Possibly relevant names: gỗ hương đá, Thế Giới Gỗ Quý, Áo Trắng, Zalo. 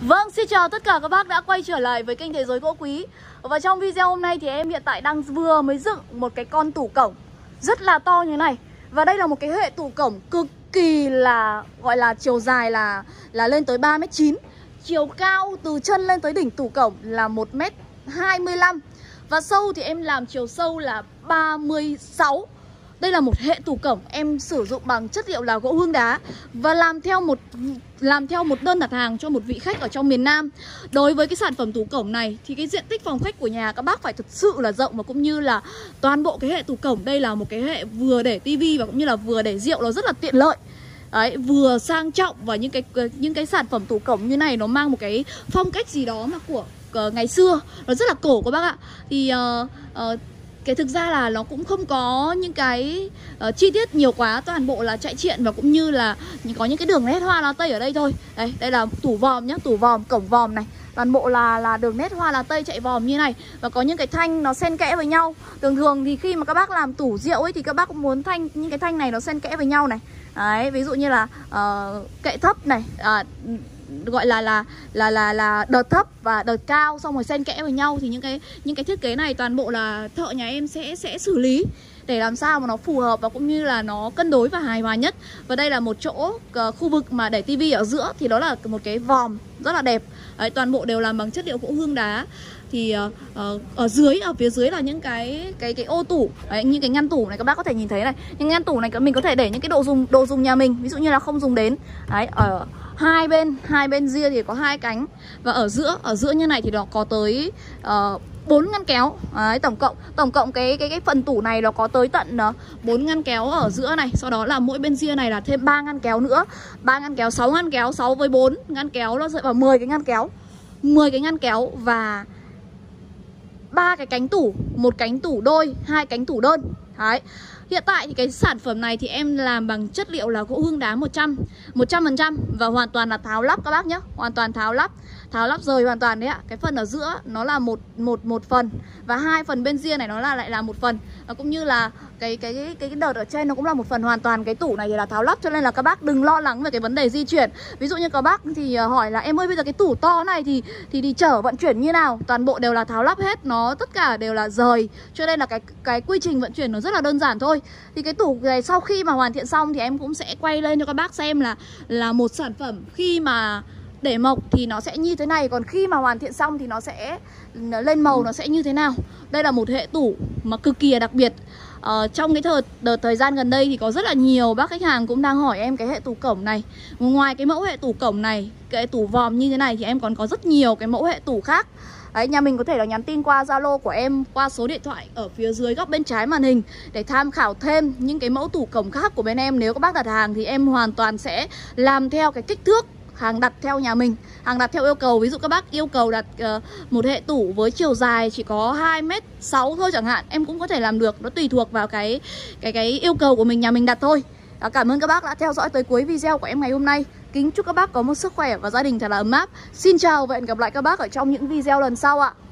Vâng, xin chào tất cả các bác đã quay trở lại với kênh Thế Giới Gỗ Quý. Và trong video hôm nay thì em hiện tại đang vừa mới dựng một cái con tủ cổng rất là to như thế này. Và đây là một cái hệ tủ cổng cực kỳ là gọi là chiều dài là lên tới 3m9. Chiều cao từ chân lên tới đỉnh tủ cổng là 1m25. Và sâu thì em làm chiều sâu là 36. Đây là một hệ tủ cổng em sử dụng bằng chất liệu là gỗ hương đá và làm theo một đơn đặt hàng cho một vị khách ở trong miền Nam. Đối với cái sản phẩm tủ cổng này thì cái diện tích phòng khách của nhà các bác phải thật sự là rộng, và cũng như là toàn bộ cái hệ tủ cổng đây là một cái hệ vừa để tivi và cũng như là vừa để rượu, nó rất là tiện lợi. Đấy, vừa sang trọng, và những cái sản phẩm tủ cổng như này nó mang một cái phong cách gì đó mà của ngày xưa, nó rất là cổ các bác ạ. Thì cái thực ra là nó cũng không có những cái chi tiết nhiều quá, toàn bộ là chạy triện và cũng như là có những cái đường nét hoa lá tây ở đây thôi. Đây, đây là tủ vòm nhá, tủ vòm, cổng vòm này. Toàn bộ là đường nét hoa lá tây chạy vòm như này, và có những cái thanh nó xen kẽ với nhau. Thường thường thì khi mà các bác làm tủ rượu ấy thì các bác cũng muốn thanh, những cái thanh này nó xen kẽ với nhau này. Đấy, ví dụ như là kệ thấp này, gọi là đợt thấp và đợt cao xong rồi xen kẽ với nhau, thì những cái thiết kế này toàn bộ là thợ nhà em sẽ xử lý để làm sao mà nó phù hợp và cũng như là nó cân đối và hài hòa nhất. Và đây là một chỗ khu vực mà để tivi ở giữa thì đó là một cái vòm rất là đẹp. Đấy, toàn bộ đều làm bằng chất liệu gỗ hương đá. Thì ở phía dưới là những cái ô tủ. Đấy, những cái ngăn tủ này các bác có thể nhìn thấy này. Những ngăn tủ này mình có thể để những cái đồ dùng nhà mình, ví dụ như là không dùng đến. Đấy, ở hai bên ria thì có hai cánh, và ở giữa như này thì nó có tới 4 ngăn kéo. Đấy, tổng cộng cái phần tủ này nó có tới tận 4 ngăn kéo ở giữa này, sau đó là mỗi bên ria này là thêm 3 ngăn kéo nữa, 3 ngăn kéo, 6 ngăn kéo, 6 với 4 ngăn kéo nó rơi vào 10 cái ngăn kéo. 10 cái ngăn kéo và 3 cái cánh tủ, một cánh tủ đôi, 2 cánh tủ đơn. Đấy. Hiện tại thì cái sản phẩm này thì em làm bằng chất liệu là gỗ hương đá 100% và hoàn toàn là tháo lắp các bác nhé. Hoàn toàn tháo lắp rời hoàn toàn đấy ạ. Cái phần ở giữa nó là một phần, và hai phần bên ria này nó là lại là một phần. Và cũng như là cái đợt ở trên nó cũng là một phần hoàn toàn. Cái tủ này thì là tháo lắp, cho nên là các bác đừng lo lắng về cái vấn đề di chuyển. Ví dụ như các bác thì hỏi là em ơi bây giờ cái tủ to này thì chở vận chuyển như nào? Toàn bộ đều là tháo lắp hết, nó tất cả đều là rời, cho nên là cái quy trình vận chuyển nó rất là đơn giản thôi. Thì cái tủ này sau khi mà hoàn thiện xong thì em cũng sẽ quay lên cho các bác xem là một sản phẩm khi mà để mộc thì nó sẽ như thế này, còn khi mà hoàn thiện xong thì nó sẽ lên màu, nó sẽ như thế nào. Đây là một hệ tủ mà cực kỳ là đặc biệt. Trong cái thời gian gần đây thì có rất là nhiều bác khách hàng cũng đang hỏi em cái hệ tủ cổng này. Ngoài cái mẫu hệ tủ cổng này, cái tủ vòm như thế này thì em còn có rất nhiều cái mẫu hệ tủ khác. Đấy, nhà mình có thể là nhắn tin qua Zalo của em, qua số điện thoại ở phía dưới góc bên trái màn hình để tham khảo thêm những cái mẫu tủ cổng khác của bên em. Nếu các bác đặt hàng thì em hoàn toàn sẽ làm theo cái kích thước hàng đặt theo nhà mình, hàng đặt theo yêu cầu. Ví dụ các bác yêu cầu đặt một hệ tủ với chiều dài chỉ có 2m6 thôi chẳng hạn, em cũng có thể làm được, nó tùy thuộc vào cái yêu cầu của mình, nhà mình đặt thôi. Đó, cảm ơn các bác đã theo dõi tới cuối video của em ngày hôm nay. Kính chúc các bác có một sức khỏe và gia đình thật là ấm áp. Xin chào và hẹn gặp lại các bác ở trong những video lần sau ạ.